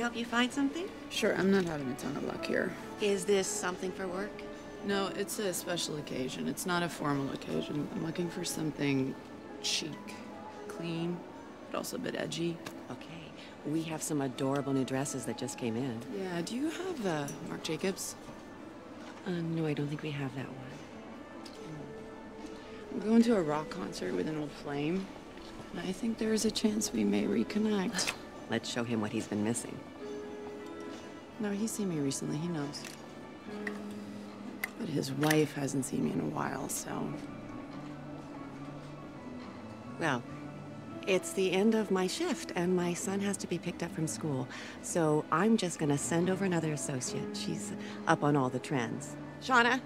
help you find something? Sure, I'm not having a ton of luck here. Is this something for work? No, it's a special occasion. It's not a formal occasion. I'm looking for something chic, clean, but also a bit edgy. Okay. We have some adorable new dresses that just came in. Yeah, do you have Marc Jacobs? No, I don't think we have that one. I'm going to a rock concert with an old flame, and I think there is a chance we may reconnect. Let's show him what he's been missing. No, he's seen me recently, he knows. But his wife hasn't seen me in a while, so... Well, it's the end of my shift, and my son has to be picked up from school. So I'm just gonna send over another associate. She's up on all the trends. Shauna?